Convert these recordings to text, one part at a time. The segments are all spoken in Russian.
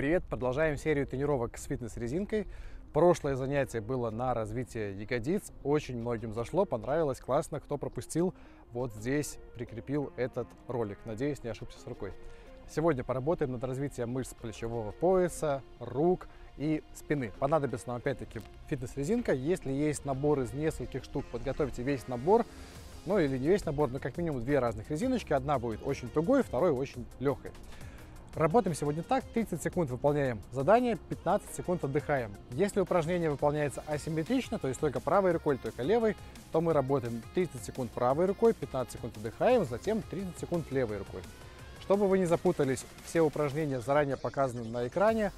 Привет! Продолжаем серию тренировок с фитнес-резинкой. Прошлое занятие было на развитие ягодиц. Очень многим зашло, понравилось, классно. Кто пропустил, вот здесь прикрепил этот ролик. Надеюсь, не ошибся с рукой. Сегодня поработаем над развитием мышц плечевого пояса, рук и спины. Понадобится нам опять-таки фитнес-резинка. Если есть набор из нескольких штук, подготовьте весь набор. Ну или не весь набор, но как минимум две разных резиночки. Одна будет очень тугой, второй очень легкой. Работаем сегодня так, 30 секунд выполняем задание, 15 секунд отдыхаем. Если упражнение выполняется асимметрично, то есть только правой рукой, только левой, то мы работаем 30 секунд правой рукой, 15 секунд отдыхаем, затем 30 секунд левой рукой. Чтобы вы не запутались, все упражнения заранее показаны на экране,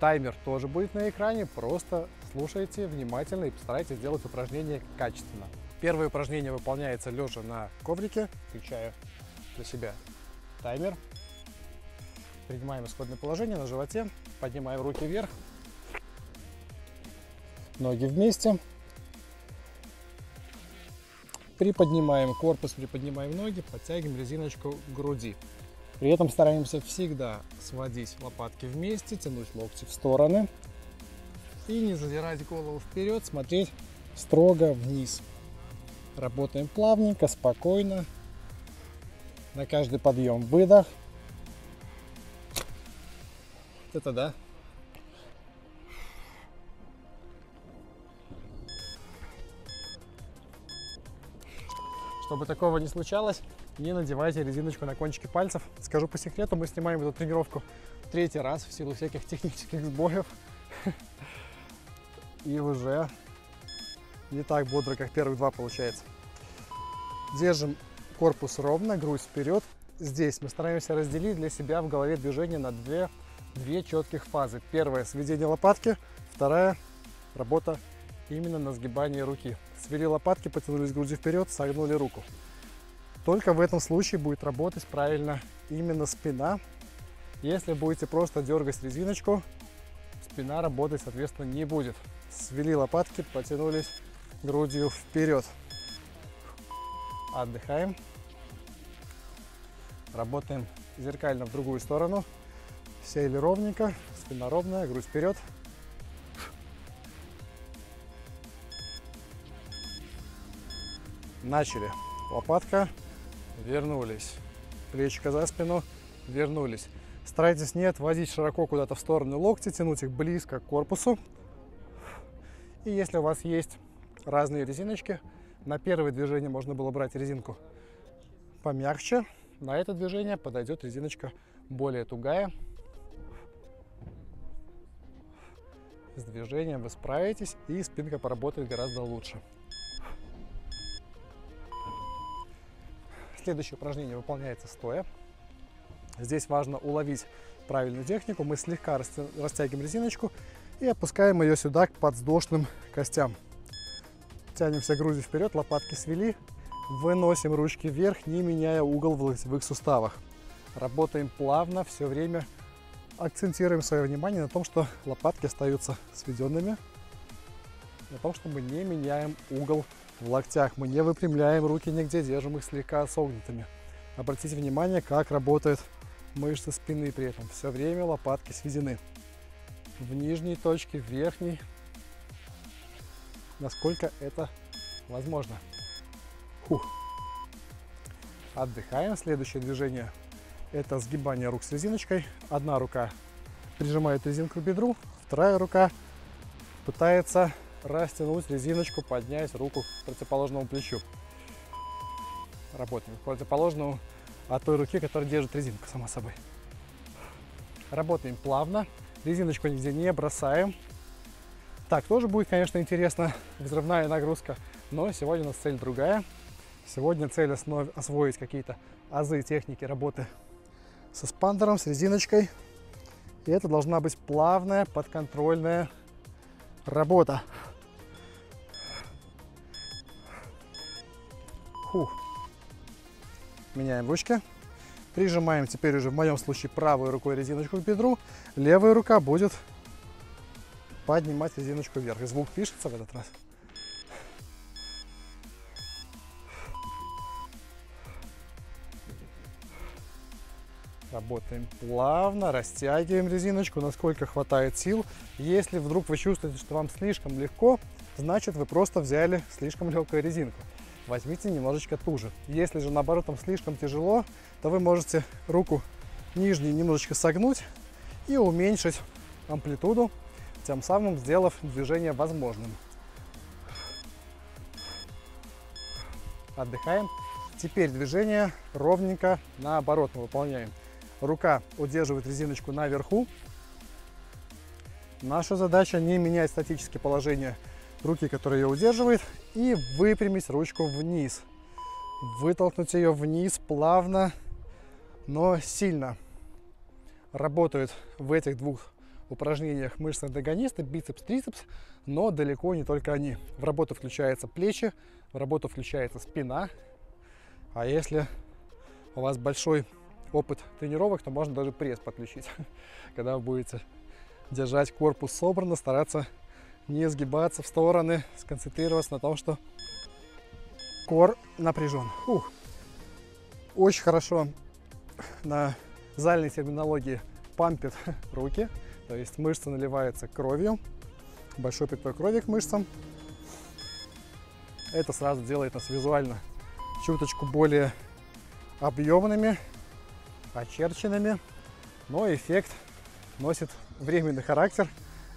таймер тоже будет на экране, просто слушайте внимательно и постарайтесь делать упражнение качественно. Первое упражнение выполняется лежа на коврике, включаю для себя таймер. Принимаем исходное положение на животе, поднимаем руки вверх, ноги вместе, приподнимаем корпус, приподнимаем ноги, подтягиваем резиночку к груди. При этом стараемся всегда сводить лопатки вместе, тянуть локти в стороны и не задирать голову вперед, смотреть строго вниз. Работаем плавненько, спокойно, на каждый подъем выдох. Это да. Чтобы такого не случалось, не надевайте резиночку на кончики пальцев. Скажу по секрету, мы снимаем эту тренировку третий раз в силу всяких технических сбоев. И уже не так бодро, как первых два получается. Держим корпус ровно, грудь вперед. Здесь мы стараемся разделить для себя в голове движение на две четких фазы. Первая — сведение лопатки, вторая — работа именно на сгибании руки. Свели лопатки, потянулись грудью вперед, согнули руку. Только в этом случае будет работать правильно именно спина. Если будете просто дергать резиночку, спина работать, соответственно, не будет. Свели лопатки, потянулись грудью вперед. Отдыхаем. Работаем зеркально в другую сторону. Сели ровненько, спина ровная, грудь вперед. Начали. Лопатка, вернулись. Плечико за спину, вернулись. Старайтесь не отводить широко куда-то в сторону локти, тянуть их близко к корпусу. И если у вас есть разные резиночки, на первое движение можно было брать резинку помягче, на это движение подойдет резиночка более тугая. С движением вы справитесь, и спинка поработает гораздо лучше. Следующее упражнение выполняется стоя. Здесь важно уловить правильную технику. Мы слегка растягиваем резиночку и опускаем ее сюда к подвздошным костям. Тянемся грудью вперед, лопатки свели, выносим ручки вверх, не меняя угол в локтевых суставах. Работаем плавно, все время акцентируем свое внимание на том, что лопатки остаются сведенными, на том, что мы не меняем угол в локтях, мы не выпрямляем руки нигде, держим их слегка согнутыми. Обратите внимание, как работают мышцы спины при этом. Все время лопатки сведены. В нижней точке, в верхней, насколько это возможно. Отдыхаем. Следующее движение — это сгибание рук с резиночкой. Одна рука прижимает резинку к бедру, вторая рука пытается растянуть резиночку, поднять руку к противоположному плечу. Работаем к противоположному от той руки, которая держит резинку, само собой. Работаем плавно, резиночку нигде не бросаем. Так тоже будет, конечно, интересно, взрывная нагрузка, но сегодня у нас цель другая. Сегодня цель освоить какие-то азы, техники работы с эспандером, с резиночкой. И это должна быть плавная, подконтрольная работа. Меняем ручки. Прижимаем теперь уже, в моем случае, правой рукой резиночку к бедру. Левая рука будет поднимать резиночку вверх. И звук пишется в этот раз. Работаем плавно, растягиваем резиночку, насколько хватает сил. Если вдруг вы чувствуете, что вам слишком легко, значит вы просто взяли слишком легкую резинку. Возьмите немножечко туже. Если же наоборот там слишком тяжело, то вы можете руку нижнюю немножечко согнуть и уменьшить амплитуду, тем самым сделав движение возможным. Отдыхаем. Теперь движение ровненько наоборот мы выполняем. Рука удерживает резиночку наверху. Наша задача не менять статические положения руки, которая ее удерживает, и выпрямить ручку вниз. Вытолкнуть ее вниз плавно, но сильно. Работают в этих двух упражнениях мышцы-антагонисты, бицепс-трицепс, но далеко не только они. В работу включаются плечи, в работу включается спина. А если у вас большой опыт тренировок, то можно даже пресс подключить, когда вы будете держать корпус собранно, стараться не сгибаться в стороны, сконцентрироваться на том, что кор напряжен. Очень хорошо на зальной терминологии пампит руки, то есть мышцы наливаются кровью, большой приток крови к мышцам. Это сразу делает нас визуально чуточку более объемными, очерченными, но эффект носит временный характер,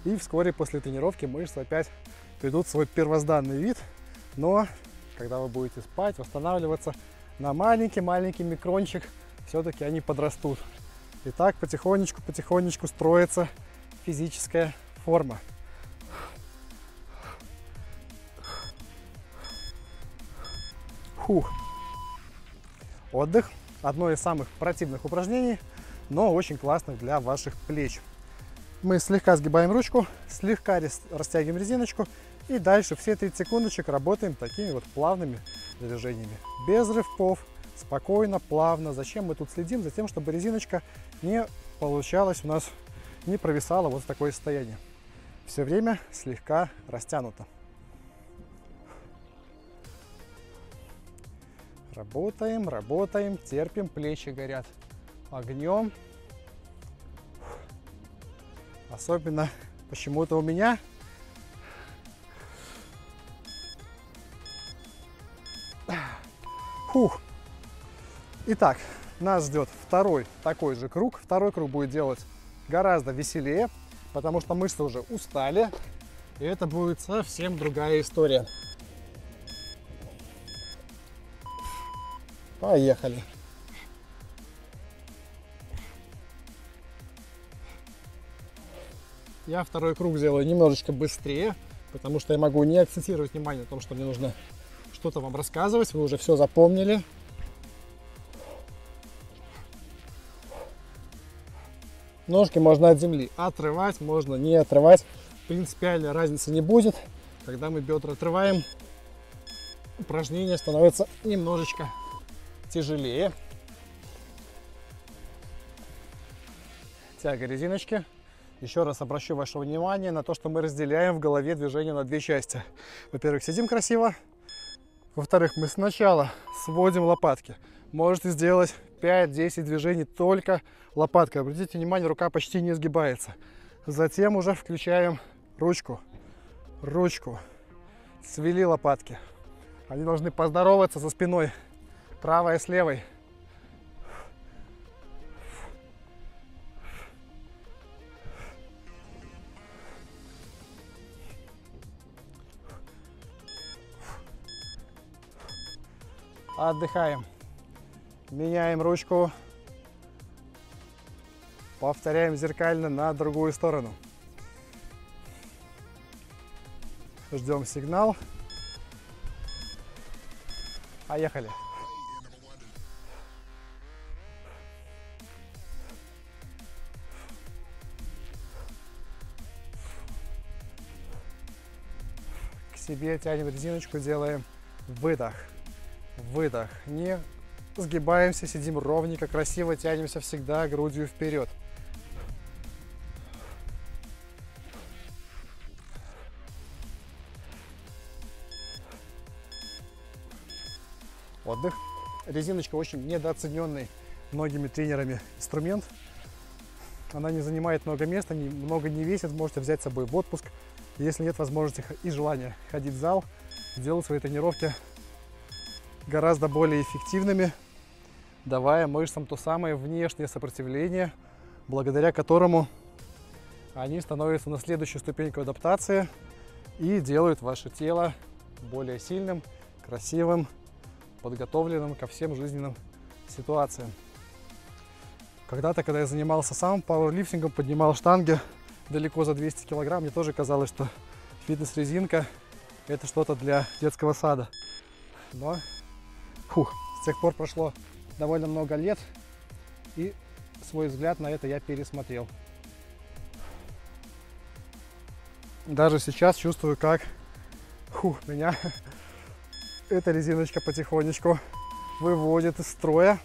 и вскоре после тренировки мышцы опять придут в свой первозданный вид. Но когда вы будете спать, восстанавливаться, на маленький-маленький микрончик все-таки они подрастут. И так потихонечку-потихонечку строится физическая форма. Отдых. Одно из самых противных упражнений, но очень классных для ваших плеч. Мы слегка сгибаем ручку, слегка растягиваем резиночку и дальше все 30 секундочек работаем такими вот плавными движениями. Без рывков, спокойно, плавно. Зачем мы тут следим? За тем, чтобы резиночка не получалась у нас, не провисала вот в такое состояние. Все время слегка растянуто. Работаем, работаем, терпим, плечи горят огнем. Особенно почему-то у меня. Итак, нас ждет второй такой же круг. Второй круг будет делать гораздо веселее, потому что мышцы уже устали. И это будет совсем другая история. Поехали. Я второй круг сделаю немножечко быстрее, потому что я могу не акцентировать внимание на том, что мне нужно что-то вам рассказывать. Вы уже все запомнили. Ножки можно от земли отрывать, можно не отрывать. Принципиальной разницы не будет. Когда мы бедра отрываем, упражнение становится немножечко тяжелее. Тяга резиночки. Еще раз обращу ваше внимание на то, что мы разделяем в голове движение на две части. Во-первых, сидим красиво. Во-вторых, мы сначала сводим лопатки. Можете сделать 5-10 движений только лопаткой. Обратите внимание, рука почти не сгибается. Затем уже включаем ручку. Свели лопатки. Они должны поздороваться за спиной. Правая с левой. Отдыхаем. Меняем ручку. Повторяем зеркально на другую сторону. Ждем сигнал. Поехали. Себе тянем резиночку, делаем выдох, не сгибаемся, сидим ровненько, красиво, тянемся всегда грудью вперед. Отдых. Резиночка очень недооцененный многими тренерами инструмент. Она не занимает много места, много не весит, можете взять с собой в отпуск. Если нет возможности и желания ходить в зал, делать свои тренировки гораздо более эффективными, давая мышцам то самое внешнее сопротивление, благодаря которому они становятся на следующую ступеньку адаптации и делают ваше тело более сильным, красивым, подготовленным ко всем жизненным ситуациям. Когда-то, когда я занимался сам пауэрлифтингом, поднимал штанги далеко за 200 килограмм, мне тоже казалось, что фитнес-резинка – это что-то для детского сада. Но с тех пор прошло довольно много лет, и свой взгляд на это я пересмотрел. Даже сейчас чувствую, как меня эта резиночка потихонечку выводит из строя.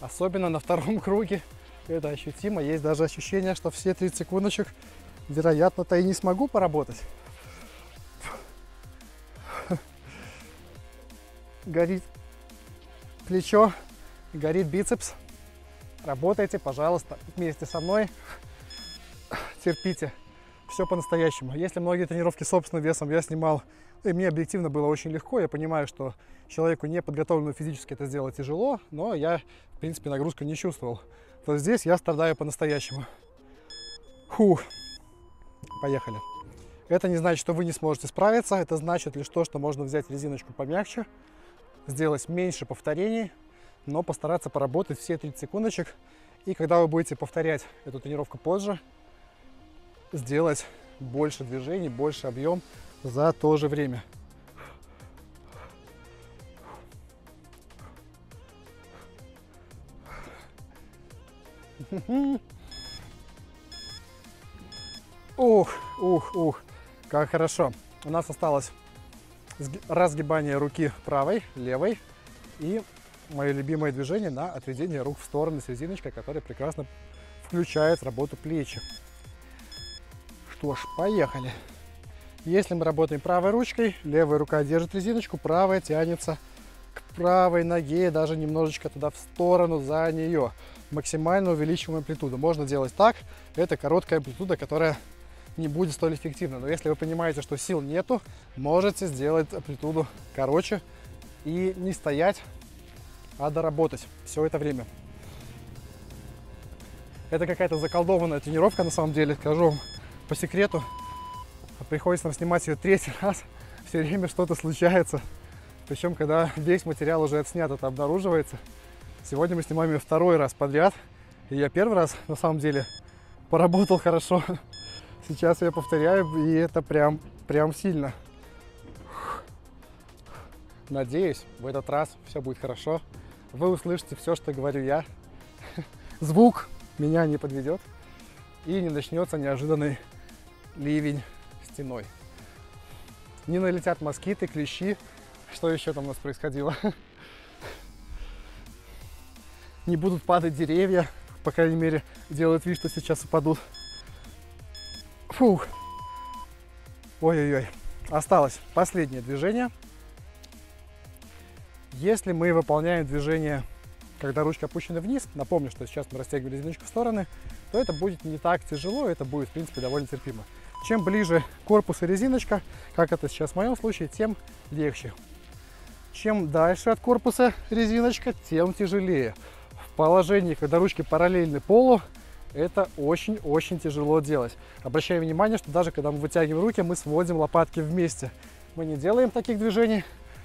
Особенно на втором круге это ощутимо. Есть даже ощущение, что все 30 секундочек, вероятно-то, и не смогу поработать. Горит плечо, горит бицепс. Работайте, пожалуйста, вместе со мной. Терпите. Все по-настоящему. Если многие тренировки собственным весом я снимал, и мне объективно было очень легко, я понимаю, что человеку неподготовленному физически это сделать тяжело, но я, в принципе, нагрузку не чувствовал. То здесь я страдаю по-настоящему. Поехали. Это не значит, что вы не сможете справиться, это значит лишь то, что можно взять резиночку помягче, сделать меньше повторений, но постараться поработать все 30 секундочек. И когда вы будете повторять эту тренировку позже, сделать больше движений, больше объем за то же время. Как хорошо. У нас осталось разгибание руки правой, левой и мое любимое движение на отведение рук в стороны с резиночкой, которая прекрасно включает работу плечи. Что ж, поехали. Если мы работаем правой ручкой, левая рука держит резиночку, правая тянется к правой ноге, даже немножечко туда в сторону за нее. Максимально увеличиваем амплитуду. Можно делать так, это короткая амплитуда, которая не будет столь эффективна. Но если вы понимаете, что сил нету, можете сделать амплитуду короче и не стоять, а доработать все это время. Это какая-то заколдованная тренировка, на самом деле, скажу вам. По секрету, приходится нам снимать ее третий раз, все время что-то случается. Причем, когда весь материал уже отснят, это обнаруживается. Сегодня мы снимаем ее второй раз подряд. И я первый раз, на самом деле, поработал хорошо. Сейчас я повторяю, и это прям сильно. Надеюсь, в этот раз все будет хорошо. Вы услышите все, что говорю я. Звук меня не подведет. И не начнется неожиданный ливень стеной. Не налетят москиты, клещи. Что еще там у нас происходило? Не будут падать деревья. По крайней мере, делают вид, что сейчас упадут. Ой-ой-ой. Осталось последнее движение. Если мы выполняем движение, когда ручка опущена вниз, напомню, что сейчас мы растягиваем резиночку в стороны, то это будет не так тяжело, это будет, в принципе, довольно терпимо. Чем ближе корпус и резиночка, как это сейчас в моем случае, тем легче. Чем дальше от корпуса резиночка, тем тяжелее. В положении, когда ручки параллельны полу, это очень-очень тяжело делать. Обращаем внимание, что даже когда мы вытягиваем руки, мы сводим лопатки вместе. Мы не делаем таких движений,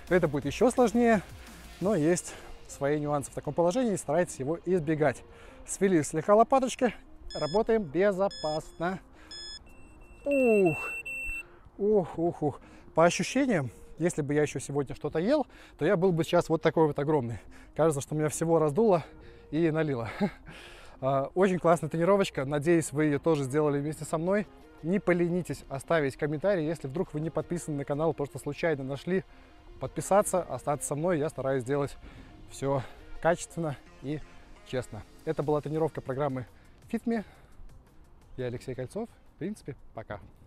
это будет еще сложнее, но есть свои нюансы в таком положении, и старайтесь его избегать. Свели слегка лопаточки, работаем безопасно. По ощущениям, если бы я еще сегодня что-то ел, то я был бы сейчас вот такой вот огромный. Кажется, что меня всего раздуло и налило. Очень классная тренировочка, надеюсь, вы ее тоже сделали вместе со мной. Не поленитесь оставить комментарий, если вдруг вы не подписаны на канал, просто случайно нашли, подписаться, остаться со мной, я стараюсь делать все качественно и честно. Это была тренировка программы Fitme. Я Алексей Кольцов. В принципе, пока.